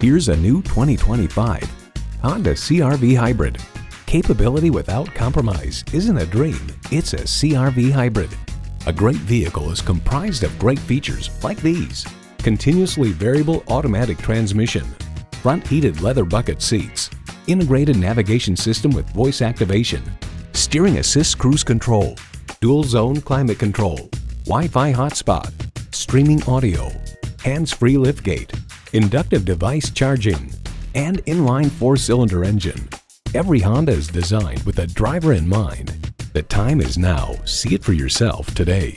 Here's a new 2025 Honda CR-V Hybrid. Capability without compromise isn't a dream, it's a CR-V Hybrid. A great vehicle is comprised of great features like these: continuously variable automatic transmission, front heated leather bucket seats, integrated navigation system with voice activation, steering assist cruise control, dual zone climate control, Wi-Fi hotspot, streaming audio, hands-free liftgate, inductive device charging, and inline four-cylinder engine. Every Honda is designed with a driver in mind. The time is now. See it for yourself today.